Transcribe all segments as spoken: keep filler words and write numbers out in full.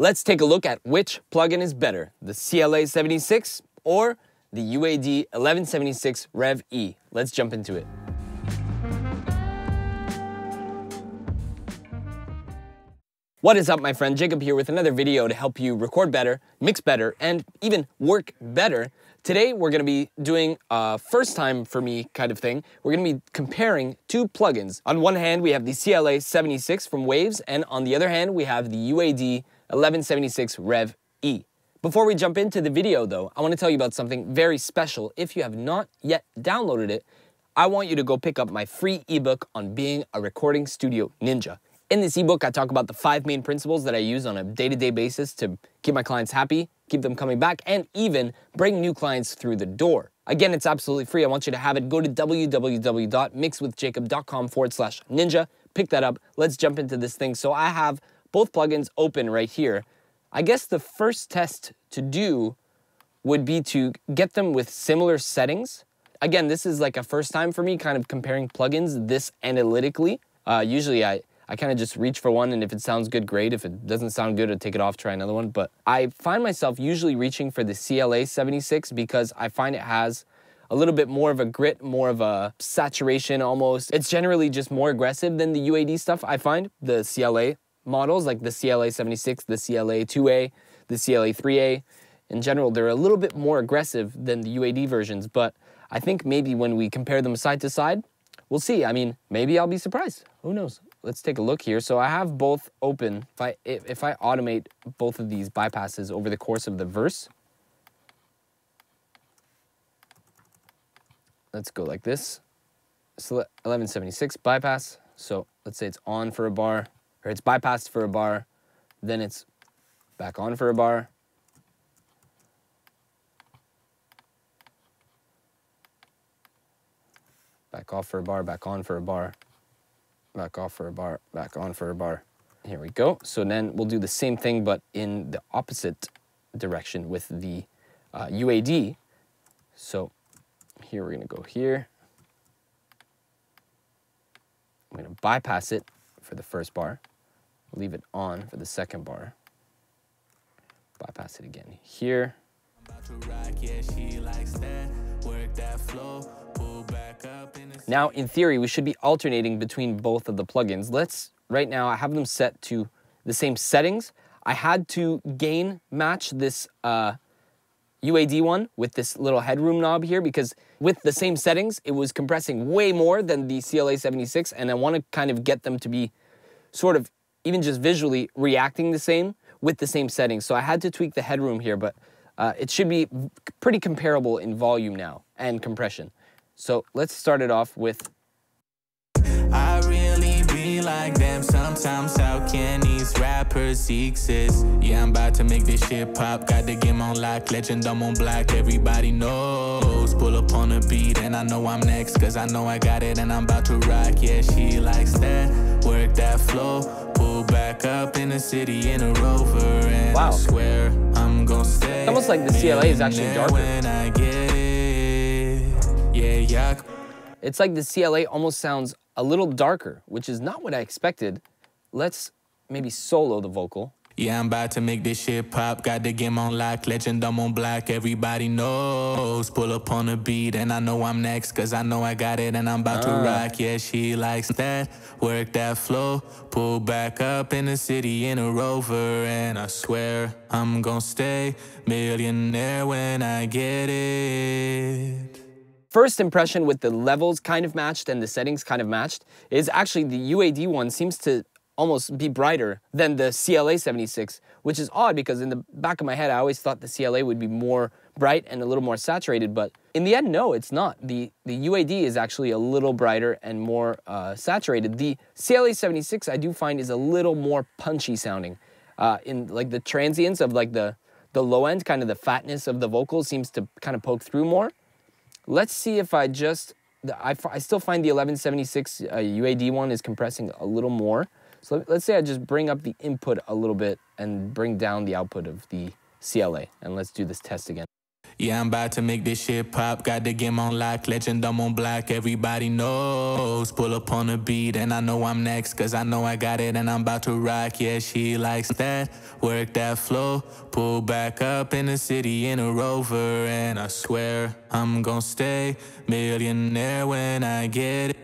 Let's take a look at which plugin is better, the C L A seventy-six or the U A D eleven seventy-six Rev-E. Let's jump into it. What is up, my friend? Jacob here with another video to help you record better, mix better, and even work better. Today we're going to be doing a first time for me kind of thing. We're going to be comparing two plugins. On one hand, we have the C L A seventy-six from Waves, and on the other hand, we have the U A D eleven seventy-six Rev-E. Before we jump into the video though, I want to tell you about something very special. If you have not yet downloaded it, I want you to go pick up my free ebook on being a recording studio ninja. In this ebook, I talk about the five main principles that I use on a day-to-day basis to keep my clients happy, keep them coming back, and even bring new clients through the door. Again, it's absolutely free. I want you to have it. Go to www.mixwithjacob.com forward slash ninja. Pick that up. Let's jump into this thing. So I have both plugins open right here. I guess the first test to do would be to get them with similar settings. Again, this is like a first time for me kind of comparing plugins this analytically. Uh, usually I, I kind of just reach for one, and if it sounds good, great. If it doesn't sound good, I'll take it off, try another one. But I find myself usually reaching for the C L A seventy-six because I find it has a little bit more of a grit, more of a saturation almost. It's generally just more aggressive than the U A D stuff, I find. The C L A models, like the C L A seventy-six, the C L A two A, the C L A three A. In general, they're a little bit more aggressive than the U A D versions, but I think maybe when we compare them side to side, we'll see. I mean, maybe I'll be surprised. Who knows? Let's take a look here. So I have both open. If I, if I automate both of these bypasses over the course of the verse, let's go like this. Select eleven seventy-six bypass. So let's say it's on for a bar, or it's bypassed for a bar, then it's back on for a bar. Back off for a bar, back on for a bar. Back off for a bar, back on for a bar. Here we go. So then we'll do the same thing, but in the opposite direction with the uh, U A D. So here we're gonna go here. I'm gonna bypass it for the first bar, leave it on for the second bar, bypass it again here. Now, in theory, we should be alternating between both of the plugins. Let's, right now, I have them set to the same settings. I had to gain match this uh, U A D one with this little headroom knob here because with the same settings, it was compressing way more than the C L A seventy-six, and I want to kind of get them to be sort of, even just visually, reacting the same with the same settings. So I had to tweak the headroom here, but uh, it should be pretty comparable in volume now and compression. So let's start it off with. I really be like them sometimes. How can these rappers exist? Yeah, I'm about to make this shit pop. Got the game on lock, legend, I'm on black. Everybody knows. Pull up on a beat, and I know I'm next. Cause I know I got it, and I'm about to rock. Yeah, she likes that. Work that flow. Pull back up in the city in a rover. And wow. I swear I'm gonna stay. It's almost like the C L A is actually darker. When I get it's like the C L A almost sounds a little darker, which is not what I expected. Let's maybe solo the vocal. Yeah, I'm about to make this shit pop. Got the game on lock, legend, I'm on black. Everybody knows. Pull up on a beat, and I know I'm next. Cause I know I got it, and I'm about uh. to rock. Yeah, she likes that. Work that flow. Pull back up in the city in a rover. And I swear I'm gonna stay millionaire when I get it. First impression with the levels kind of matched and the settings kind of matched is actually the U A D one seems to almost be brighter than the C L A seventy-six, which is odd because in the back of my head, I always thought the C L A would be more bright and a little more saturated, but in the end, no, it's not. The, the U A D is actually a little brighter and more uh, saturated. The C L A seventy-six I do find is a little more punchy sounding uh, in like the transients of like the, the low end, kind of the fatness of the vocal seems to kind of poke through more. Let's see if I just, I, I still find the eleven seventy-six uh, U A D one is compressing a little more. So let's say I just bring up the input a little bit and bring down the output of the C L A. And let's do this test again. Yeah, I'm about to make this shit pop. Got the game on lock, legend, I'm on block. Everybody knows. Pull up on the beat and I know I'm next, cause I know I got it and I'm about to rock. Yeah, she likes that, work that flow. Pull back up in the city in a Rover, and I swear I'm gonna stay millionaire when I get it.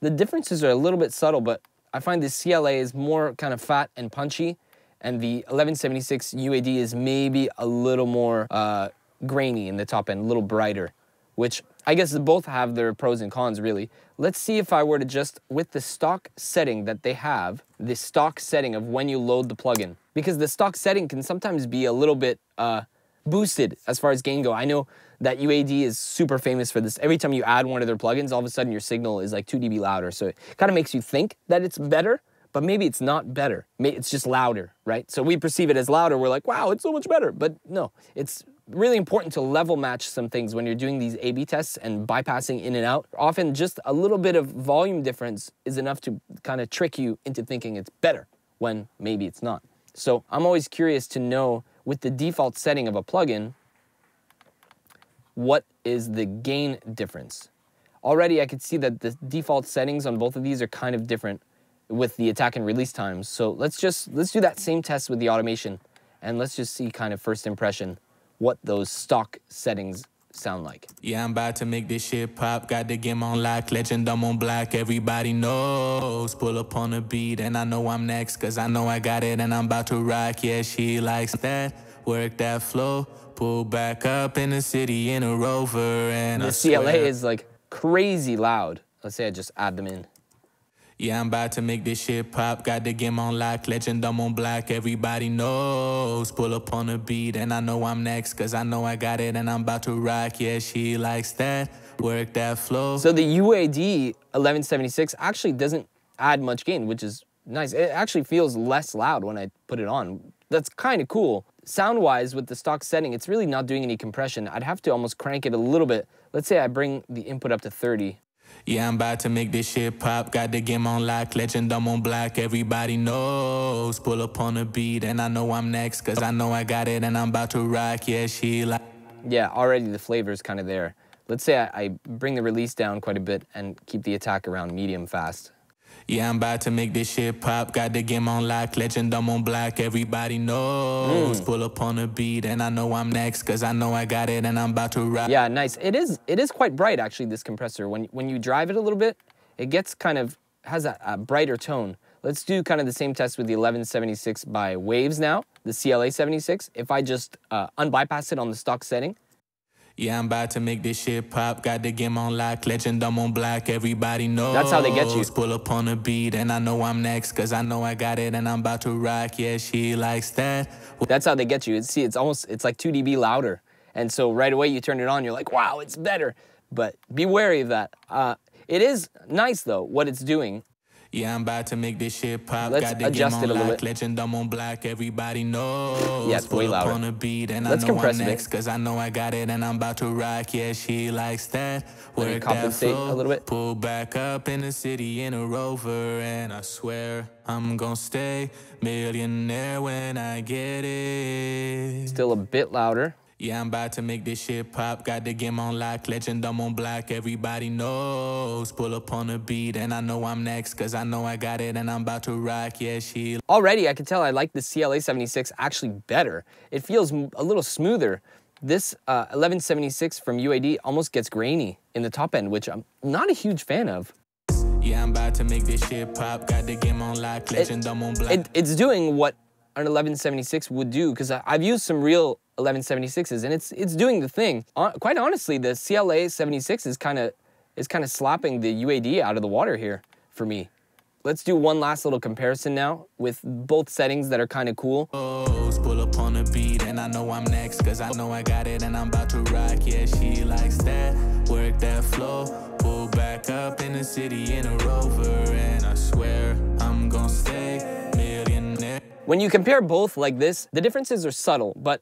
The differences are a little bit subtle, but I find the C L A is more kind of fat and punchy, and the eleven seventy-six U A D is maybe a little more uh, grainy in the top end, a little brighter, which I guess both have their pros and cons, really. Let's see if I were to just, with the stock setting that they have, the stock setting of when you load the plugin, because the stock setting can sometimes be a little bit uh, boosted as far as gain go. I know that U A D is super famous for this. Every time you add one of their plugins, all of a sudden your signal is like two D B louder. So it kind of makes you think that it's better, but maybe it's not better. It's just louder, right? So we perceive it as louder. We're like, wow, it's so much better. But no, it's really important to level match some things when you're doing these A B tests and bypassing in and out. Often just a little bit of volume difference is enough to kind of trick you into thinking it's better when maybe it's not. So I'm always curious to know, with the default setting of a plugin, what is the gain difference? Already I could see that the default settings on both of these are kind of different with the attack and release times. So let's just, let's do that same test with the automation, and let's just see kind of first impression what those stock settings sound like. Yeah, I'm about to make this shit pop. Got the game on lock, legend, I'm on block. Everybody knows. Pull up on the beat and I know I'm next, cause I know I got it and I'm about to rock. Yeah, she likes that, work that flow. Pull back up in the city in a Rover, and the C L A is like crazy loud. Let's say I just add them in. Yeah, I'm about to make this shit pop. Got the game on lock, legend, I'm on block. Everybody knows. Pull up on the beat and I know I'm next, cause I know I got it and I'm about to rock. Yeah, she likes that, work that flow. So the U A D eleven seventy-six actually doesn't add much gain, which is nice. It actually feels less loud when I put it on. That's kind of cool. Sound-wise, with the stock setting, it's really not doing any compression. I'd have to almost crank it a little bit. Let's say I bring the input up to thirty. Yeah, I'm about to make this shit pop. Got the game on lock, legend, I'm on block. Everybody knows. Pull up on the beat and I know I'm next, cause I know I got it and I'm about to rock. Yeah, she like. Yeah, already the flavor's kind of there. Let's say I, I bring the release down quite a bit and keep the attack around medium fast. Yeah, I'm about to make this shit pop. Got the game on lock, legend, I'm on block. Everybody knows. Mm. Pull up on the beat and I know I'm next, cause I know I got it and I'm about to rock. Yeah, nice. It is it is quite bright, actually, this compressor. When, when you drive it a little bit, it gets kind of, has a, a brighter tone. Let's do kind of the same test with the eleven seventy-six by Waves now, the C L A seventy-six. If I just uh, unbypass it on the stock setting. Yeah, I'm about to make this shit pop. Got the game on lock, legend, I'm on block. Everybody knows. That's how they get you. Pull up on the beat and I know I'm next, cause I know I got it and I'm about to rock. Yeah, she likes that. That's how they get you. It's, see, it's almost, it's like two D B louder. And so right away you turn it on, you're like, wow, it's better. But be wary of that. Uh, it is nice though, what it's doing. Yeah, I'm about to make this shit pop. Let's got the adjust game on it a little lock, bit. Legend, I'm on block. Everybody knows. Yeah, it's way louder. On the beat and Let's I know compress I'm next, because I know I got it and I'm about to rock. Yeah, she likes that. Work compensate that flow, a little bit. Pull back up in the city in a Rover, and I swear I'm gonna stay millionaire when I get it. Still a bit louder. Yeah, I'm about to make this shit pop. Got the game on lock, legend, I'm on block. Everybody knows. Pull up on the beat and I know I'm next, cause I know I got it and I'm about to rock. Yeah, she. Already I can tell I like the C L A seventy-six actually better. It feels a little smoother. This uh, eleven seventy-six from U A D almost gets grainy in the top end, which I'm not a huge fan of. Yeah, I'm about to make this shit pop. Got the game on lock, legend, I'm on block. It, it's doing what an eleven seventy-six would do, because I've used some real eleven seventy-sixes and it's it's doing the thing. On, quite honestly, the C L A seventy-six is kind of is kind of slapping the U A D out of the water here for me. Let's do one last little comparison now with both settings that are kind of cool. Pull up on the beat and I know I'm next, cause I know I got it and I'm about to rock. Yeah, she likes that, work that flow. Pull back up in the city in a Rover, and I swear I'm gonna stay millionaire. When you compare both like this, the differences are subtle, but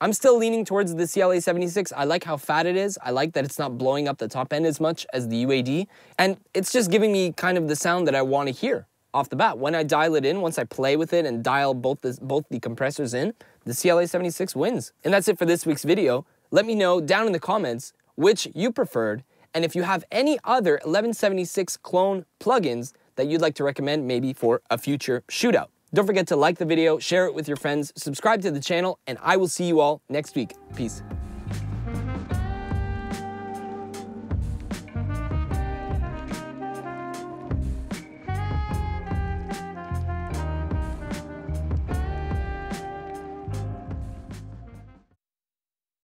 I'm still leaning towards the C L A seventy-six. I like how fat it is. I like that it's not blowing up the top end as much as the U A D. And it's just giving me kind of the sound that I want to hear off the bat. When I dial it in, once I play with it and dial both, this, both the compressors in, the C L A seventy-six wins. And that's it for this week's video. Let me know down in the comments which you preferred, and if you have any other eleven seventy-six clone plugins that you'd like to recommend maybe for a future shootout. Don't forget to like the video, share it with your friends, subscribe to the channel, and I will see you all next week. Peace.